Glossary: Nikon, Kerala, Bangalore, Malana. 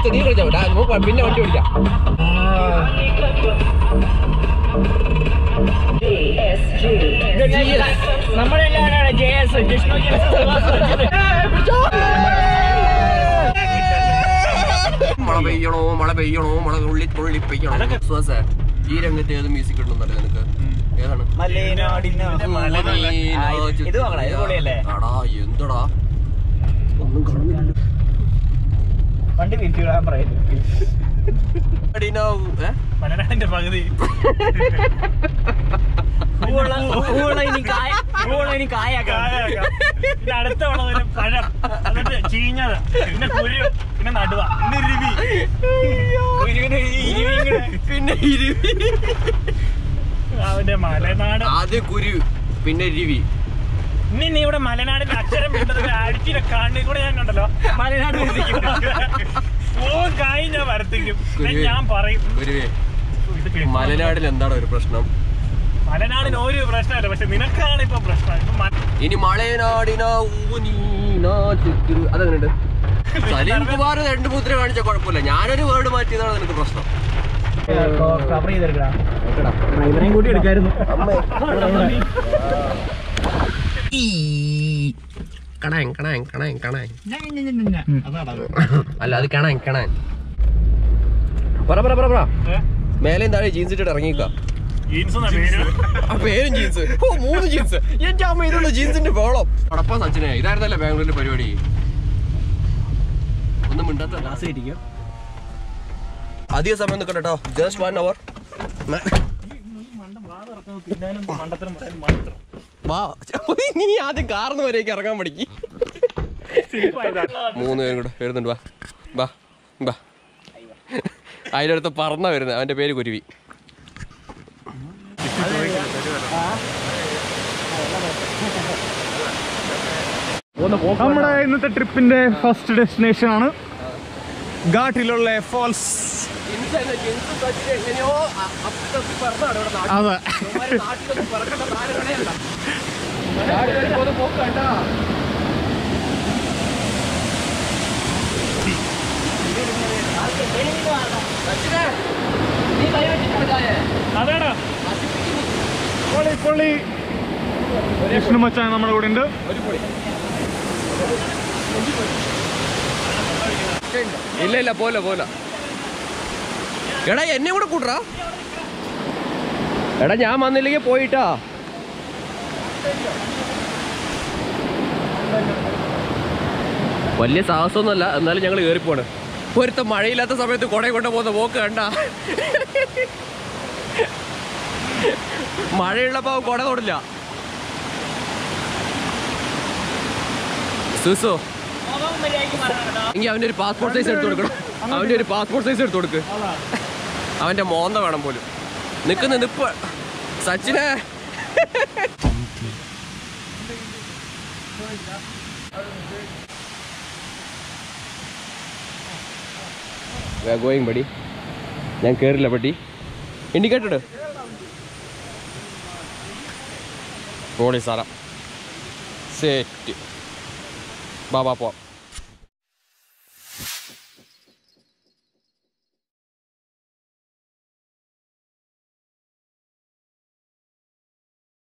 Then Malana and Action, I did a carnival and Malana is all kind of article. Malana and that person. Malana and all your restaurant was a carnival restaurant. In Malana, Canine. I love canine. Parabra. Male in the jeans at Rangica. Jeans on a pair in jeans. Who moves jeans? You tell me the jeans in the ball. Or upon such a rather than a Bangalore period. On the Mundata last 8 years. Adia summoned the Cotta, just 1 hour. Wow, you are the car. You are the car. You are the car. You are the car. You are the car. You are the car. You are I'm going to go to the house. Well, yes, I also know another young reporter. Where the Marilla is about to go to the walker and Marilla about Godaola Suso. You have a passport, I said to go. I went a month of Adam Bull. Nikon and the Pur such a. We are going, buddy. I'm Kerala, buddy. Indicator. Road is set. Baba pop.